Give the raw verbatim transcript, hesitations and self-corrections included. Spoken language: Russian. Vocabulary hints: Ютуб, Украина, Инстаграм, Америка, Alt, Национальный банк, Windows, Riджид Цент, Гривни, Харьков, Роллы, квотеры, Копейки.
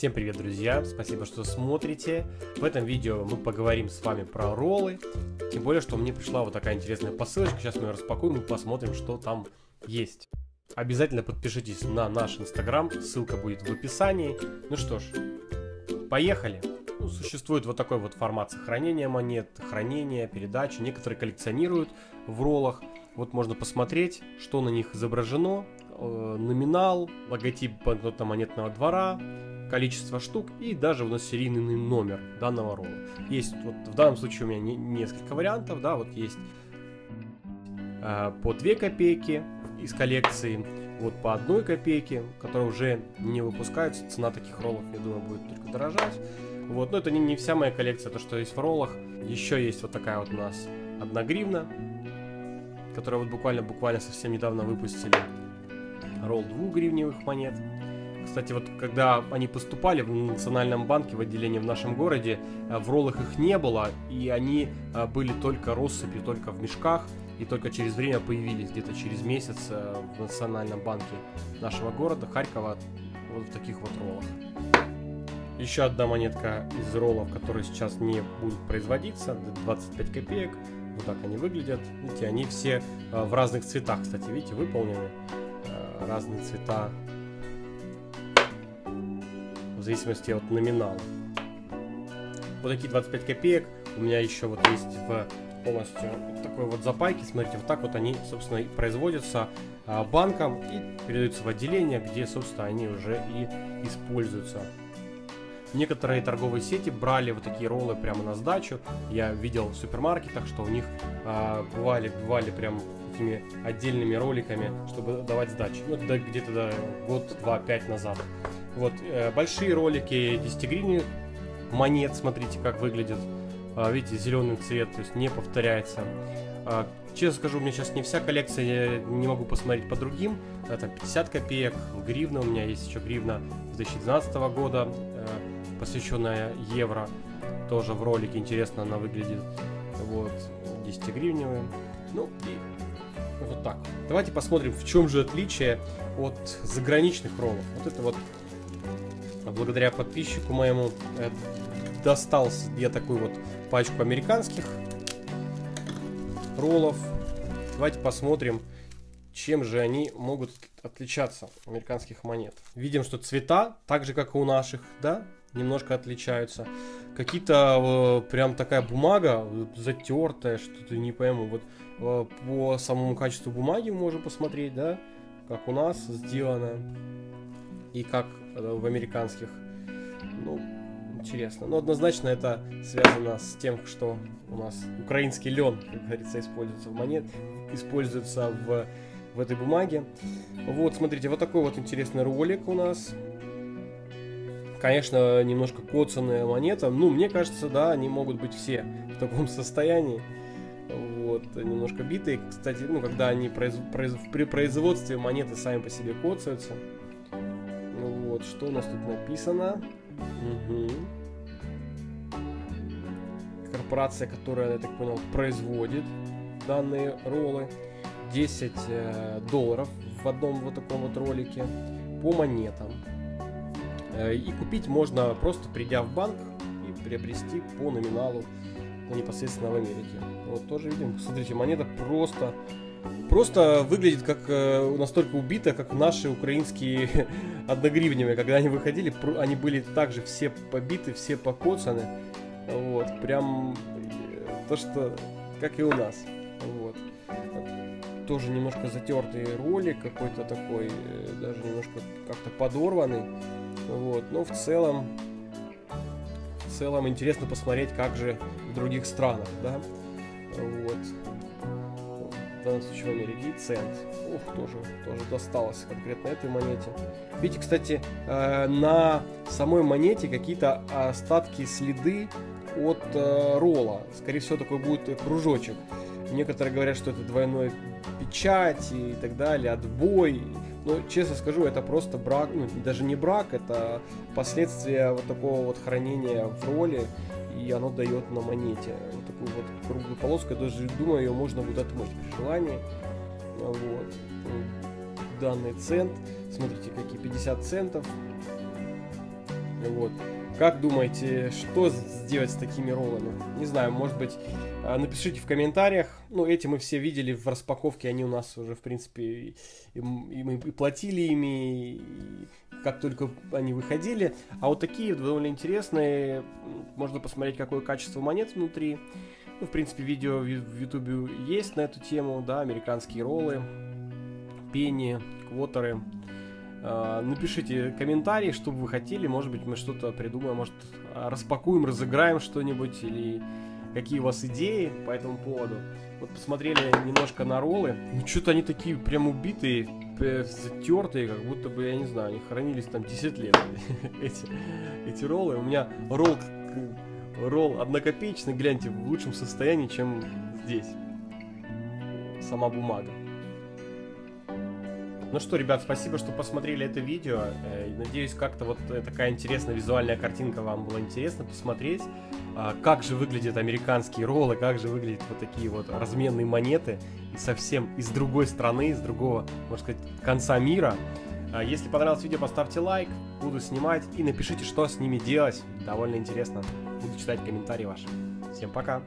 Всем привет, друзья! Спасибо, что смотрите. В этом видео мы поговорим с вами про роллы. Тем более, что мне пришла вот такая интересная посылочка. Сейчас мы ее распакуем и посмотрим, что там есть. Обязательно подпишитесь на наш инстаграм. Ссылка будет в описании. Ну что ж, поехали! Ну, существует вот такой вот формат сохранения монет, хранения, передачи. Некоторые коллекционируют в роллах. Вот можно посмотреть, что на них изображено. Э, номинал, логотип банкнотно-монетного двора, количество штук и даже у нас серийный номер данного ролла. Есть вот в данном случае у меня не, несколько вариантов, да, вот есть э, по две копейки из коллекции, вот по одной копейке, которые уже не выпускаются. Цена таких роллов, я думаю, будет только дорожать. Вот, но это не, не вся моя коллекция, то, что есть в роллах. Еще есть вот такая вот у нас одна гривна, которую вот буквально, буквально совсем недавно выпустили. Ролл двухгривневых монет. Кстати, вот когда они поступали в Национальном банке, в отделении в нашем городе, в роллах их не было, и они были только россыпью, только в мешках, и только через время появились, где-то через месяц в Национальном банке нашего города, Харькова, вот в таких вот роллах. Еще одна монетка из роллов, которые сейчас не будут производиться, двадцать пять копеек, вот так они выглядят. Видите, они все в разных цветах, кстати, видите, выполнены, разные цвета, в зависимости от номинала. Вот такие двадцать пять копеек. У меня еще вот есть в полностью вот такой вот запайки. Смотрите, вот так вот они, собственно, и производятся банком и передаются в отделение, где, собственно, они уже и используются. Некоторые торговые сети брали вот такие роллы прямо на сдачу. Я видел в супермаркетах, что у них а, бывали, бывали прям такими отдельными роликами, чтобы давать сдачу. Ну, это где-то да, год, два, пять назад. Вот, э, большие ролики десятигривенных монет, смотрите, как выглядит. Э, видите, зеленый цвет, то есть не повторяется. Э, честно скажу, у меня сейчас не вся коллекция, я не могу посмотреть по другим. Это пятьдесят копеек, гривна, у меня есть еще гривна две тысячи двенадцатого года, э, посвященная евро. Тоже в ролике интересно она выглядит. Вот, десятигривневые. Ну и вот так. Давайте посмотрим, в чем же отличие от заграничных роллов. Вот это вот, благодаря подписчику моему, э, достался я такую вот пачку американских роллов. Давайте посмотрим, чем же они могут отличаться, американских монет. Видим, что цвета, так же как и у наших, да, немножко отличаются. Какие-то э, прям такая бумага затертая, что-то не пойму. Вот э, по самому качеству бумаги можем посмотреть, да, как у нас сделано и как в американских. Ну, интересно. Но однозначно это связано с тем, что у нас украинский лен, как говорится, используется в монет, используется в, в этой бумаге. Вот, смотрите, вот такой вот интересный ролик у нас. Конечно, немножко коцанная монета. Ну, мне кажется, да, они могут быть все в таком состоянии. Вот, немножко битые. Кстати, ну, когда они произ... Произ... при производстве монеты сами по себе коцаются. Вот, что у нас тут написано. Угу. Корпорация, которая, я так понял, производит данные роллы. десять долларов в одном вот таком вот ролике по монетам. И купить можно, просто придя в банк и приобрести по номиналу непосредственно в Америке. Вот тоже видим, смотрите, монета просто... Просто выглядит как настолько убито, как наши украинские одногривневые. Когда они выходили, они были также все побиты, все покоцаны. Вот, прям то, что... Как и у нас. Вот. Тоже немножко затертый ролик, какой-то такой, даже немножко как-то подорванный. Вот, но в целом... В целом интересно посмотреть, как же в других странах, да? Вот. В данном случае в Америке Риджид Цент. Ух, тоже, тоже досталось конкретно этой монете. Видите, кстати, на самой монете какие-то остатки, следы от ролла. Скорее всего, такой будет кружочек. Некоторые говорят, что это двойной печать и так далее, отбой. Но, честно скажу, это просто брак, ну, даже не брак, это последствия вот такого вот хранения в ролле. И оно дает на монете вот такую вот круглую полоску. Я даже думаю, ее можно будет отмыть при желании. Вот. Данный цент. Смотрите, какие пятьдесят центов. Вот. Как думаете, что сделать с такими роллами? Не знаю, может быть, напишите в комментариях. Ну, эти мы все видели в распаковке, они у нас уже, в принципе, и, и мы и платили ими, и как только они выходили. А вот такие довольно интересные, можно посмотреть, какое качество монет внутри. Ну, в принципе, видео в ютубе есть на эту тему, да, американские роллы, пенни, квотеры. Напишите комментарии, что бы вы хотели, может быть, мы что-то придумаем, может, распакуем, разыграем что-нибудь, или какие у вас идеи по этому поводу. Вот посмотрели немножко на роллы, ну что-то они такие прям убитые, затертые, как будто бы, я не знаю, они хранились там десять лет, эти, эти роллы. У меня ролл, ролл однокопеечный, гляньте, в лучшем состоянии, чем здесь, сама бумага. Ну что, ребят, спасибо, что посмотрели это видео. Надеюсь, как-то вот такая интересная визуальная картинка вам была интересна посмотреть. Как же выглядят американские роллы, как же выглядят вот такие вот разменные монеты. И совсем из другой страны, из другого, можно сказать, конца мира. Если понравилось видео, поставьте лайк, буду снимать. И напишите, что с ними делать. Довольно интересно. Буду читать комментарии ваши. Всем пока!